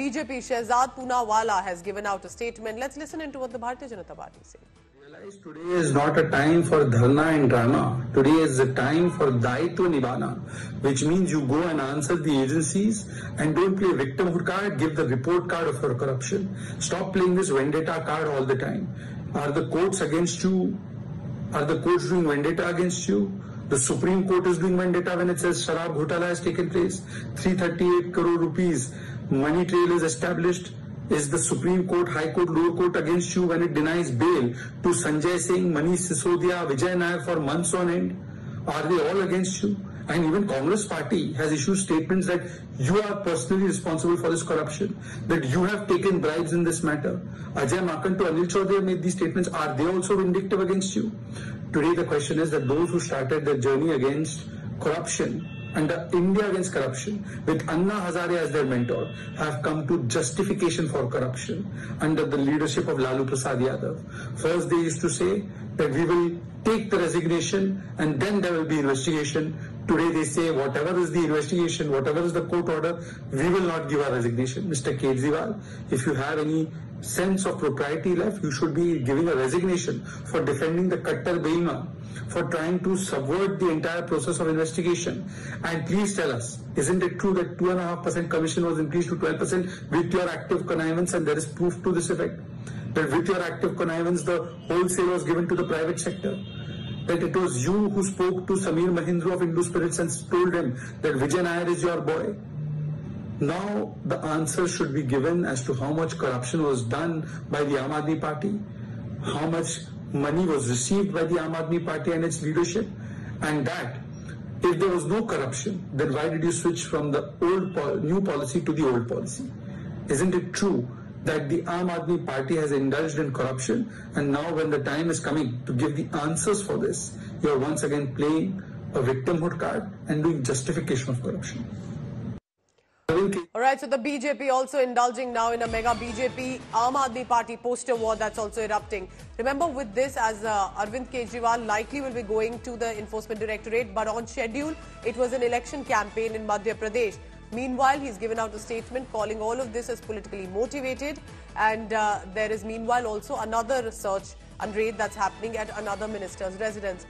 BJP Shehzad Poonawalla has given out a statement. Let's listen into what the Bharatiya Janata Party said. Today is not a time for dharna and drama. Today is a time for daitva nibhana, which means you go and answer the agencies and don't play victimhood card, give the report card of your corruption. Stop playing this vendetta card all the time. Are the courts against you? Are the courts doing vendetta against you? The Supreme Court is doing vendetta when it says Sharab Ghotala has taken place. 338 crore rupees money trail is established. Is the Supreme Court, High Court, Lower Court against you when it denies bail to Sanjay Singh, Manish Sisodia, Vijay Nayar for months on end? Are they all against you? And even Congress party has issued statements that you are personally responsible for this corruption, that you have taken bribes in this matter. Ajay Makan to Anil Chaudhary made these statements. Are they also vindictive against you? Today the question is that those who started their journey against corruption and India against corruption, with Anna Hazare as their mentor, have come to justification for corruption under the leadership of Lalu Prasad Yadav. First they used to say that we will take the resignation and then there will be investigation. Today they say whatever is the investigation, whatever is the court order, we will not give our resignation. Mr. K. Jival, if you have any sense of propriety left, you should be giving a resignation for defending the Kattar Beima, for trying to subvert the entire process of investigation. And please tell us, isn't it true that 2.5% commission was increased to 12% with your active connivance, and there is proof to this effect? That with your active connivance, the wholesale was given to the private sector? That it was you who spoke to Sameer Mahindra of Indo Spirits and told him that Vijay Nayar is your boy? Now the answer should be given as to how much corruption was done by the Aam Aadmi Party, how much money was received by the Aam Aadmi Party and its leadership, and that if there was no corruption, then why did you switch from the old new policy to the old policy? Isn't it true that the Aam Aadmi Party has indulged in corruption, and now when the time is coming to give the answers for this, you are once again playing a victimhood card and doing justification of corruption? All right, so the BJP also indulging now in a mega BJP Aam Aadmi Party poster war that's also erupting. Remember, with this, as Arvind Kejriwal likely will be going to the Enforcement Directorate, but on schedule, it was an election campaign in Madhya Pradesh. Meanwhile, he's given out a statement calling all of this as politically motivated. And there is meanwhile also another search and raid that's happening at another minister's residence.